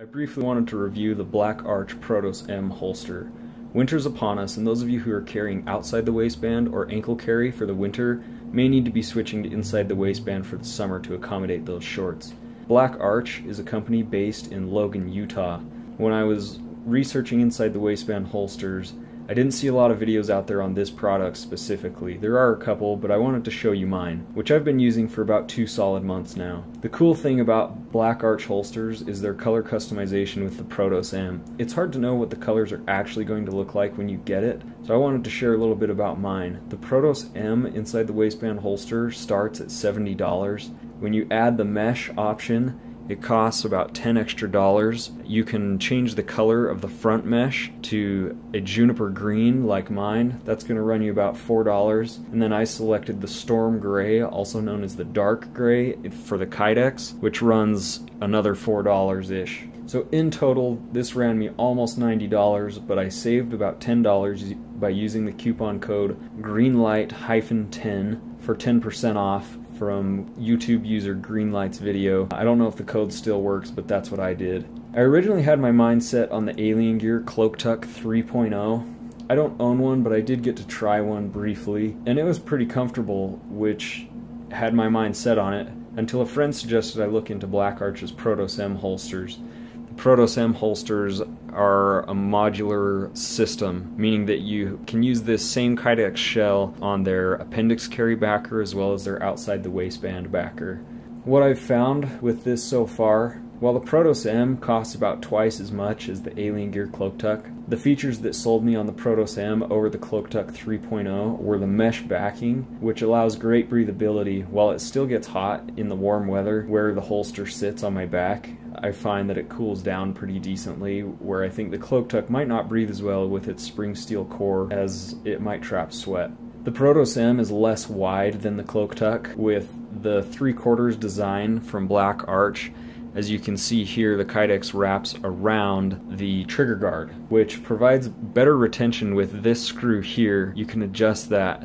I briefly wanted to review the Black Arch Protos M holster. Winter's upon us, and those of you who are carrying outside the waistband or ankle carry for the winter may need to be switching to inside the waistband for the summer to accommodate those shorts. Black Arch is a company based in Logan, Utah. When I was researching inside the waistband holsters, I didn't see a lot of videos out there on this product specifically. There are a couple, but I wanted to show you mine, which I've been using for about 2 solid months now. The cool thing about Black Arch holsters is their color customization with the Protos M. It's hard to know what the colors are actually going to look like when you get it, so I wanted to share a little bit about mine. The Protos M inside the waistband holster starts at $70. When you add the mesh option, it costs about $10 extra. You can change the color of the front mesh to a juniper green like mine. That's going to run you about $4. And then I selected the storm gray, also known as the dark gray, for the Kydex, which runs another $4-ish. So in total, this ran me almost $90, but I saved about $10 by using the coupon code GREENLIGHT-10 for 10% off from YouTube user Greenlight's video. I don't know if the code still works, but that's what I did. I originally had my mind set on the Alien Gear Cloak Tuck 3.0. I don't own one, but I did get to try one briefly, and it was pretty comfortable, which had my mind set on it, until a friend suggested I look into Black Arch's Protos M holsters. The Protos M holsters are a modular system, meaning that you can use this same Kydex shell on their appendix carry backer as well as their outside the waistband backer. What I've found with this so far, while the Protos M costs about twice as much as the Alien Gear Cloak Tuck, the features that sold me on the Protos M over the Cloak Tuck 3.0 were the mesh backing, which allows great breathability while it still gets hot in the warm weather where the holster sits on my back. I find that it cools down pretty decently, where I think the Cloak Tuck might not breathe as well with its spring steel core as it might trap sweat. The Protos M is less wide than the Cloak Tuck, with the 3/4 design from Black Arch. As you can see here, the Kydex wraps around the trigger guard, which provides better retention. With this screw here, you can adjust that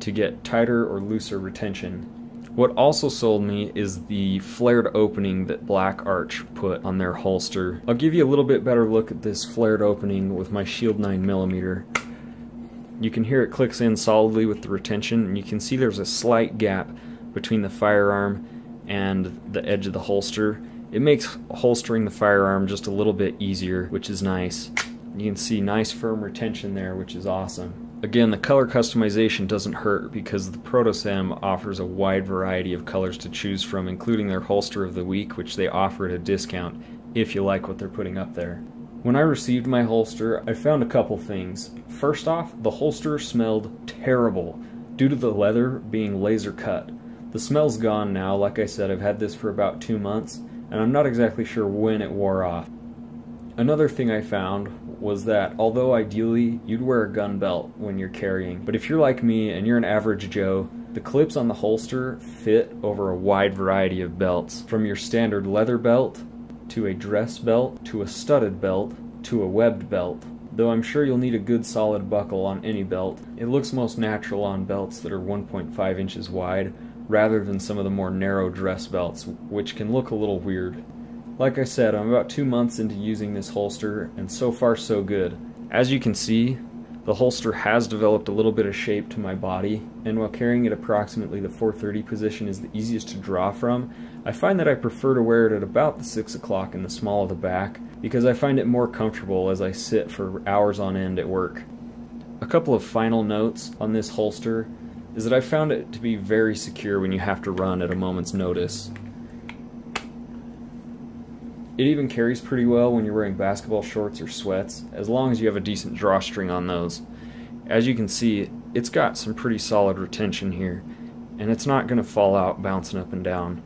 to get tighter or looser retention. What also sold me is the flared opening that Black Arch put on their holster. I'll give you a little bit better look at this flared opening with my Shield 9mm. You can hear it clicks in solidly with the retention, and you can see there's a slight gap between the firearm and the edge of the holster. It makes holstering the firearm just a little bit easier, which is nice. You can see nice firm retention there, which is awesome. Again, the color customization doesn't hurt because the Protos M offers a wide variety of colors to choose from, including their holster of the week, which they offer at a discount if you like what they're putting up there. When I received my holster, I found a couple things. First off, the holster smelled terrible due to the leather being laser cut. The smell's gone now. Like I said, I've had this for about 2 months, and I'm not exactly sure when it wore off. Another thing I found was that, although ideally you'd wear a gun belt when you're carrying, but if you're like me and you're an average Joe, the clips on the holster fit over a wide variety of belts, from your standard leather belt to a dress belt to a studded belt to a webbed belt. Though I'm sure you'll need a good solid buckle on any belt, it looks most natural on belts that are 1.5 inches wide, rather than some of the more narrow dress belts, which can look a little weird. Like I said, I'm about 2 months into using this holster, and so far so good. As you can see, the holster has developed a little bit of shape to my body, and while carrying it approximately the 430 position is the easiest to draw from, I find that I prefer to wear it at about the 6 o'clock in the small of the back, because I find it more comfortable as I sit for hours on end at work. A couple of final notes on this holster is that I found it to be very secure when you have to run at a moment's notice. It even carries pretty well when you're wearing basketball shorts or sweats, as long as you have a decent drawstring on those. As you can see, it's got some pretty solid retention here, and it's not going to fall out bouncing up and down.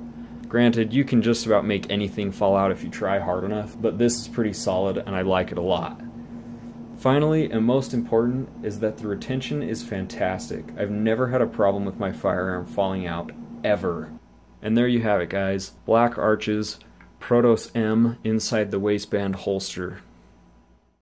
Granted, you can just about make anything fall out if you try hard enough, but this is pretty solid and I like it a lot. Finally, and most important, is that the retention is fantastic. I've never had a problem with my firearm falling out, ever. And there you have it, guys. Black Arch's Protos M inside the waistband holster.